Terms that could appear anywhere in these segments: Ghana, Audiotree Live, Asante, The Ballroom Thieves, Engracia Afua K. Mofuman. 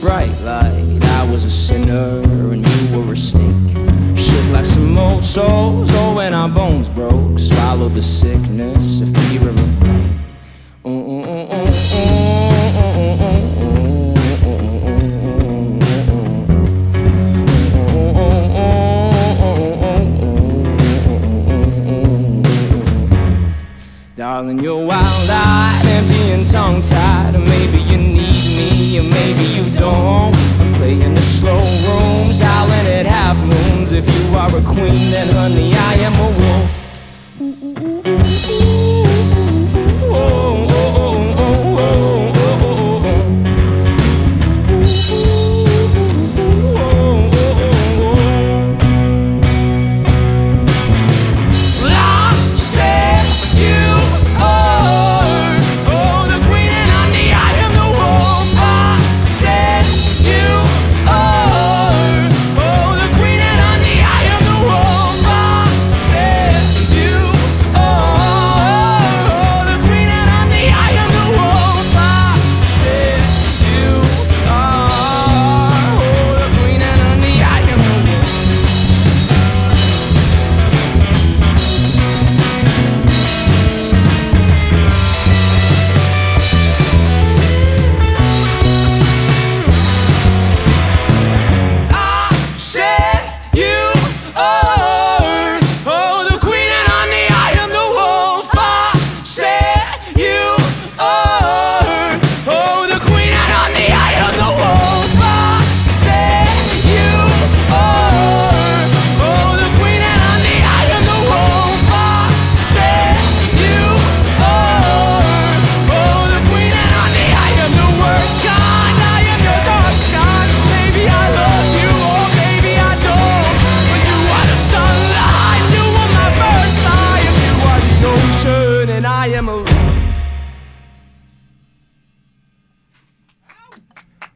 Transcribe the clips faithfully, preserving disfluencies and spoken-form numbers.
bright light. I was a sinner and you were a snake. Shook like some old souls, oh, when our bones broke. Swallowed the sickness, a fear of a flame. Mm-mm. Darling, you're wild-eyed, empty and tongue-tied. Or maybe you need me, or maybe you don't. I'm playing the slow rooms, howling at half moons. If you are a queen, then honey, I am a wolf.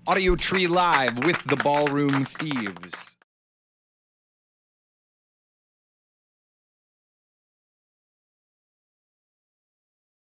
Audiotree Live with The Ballroom Thieves.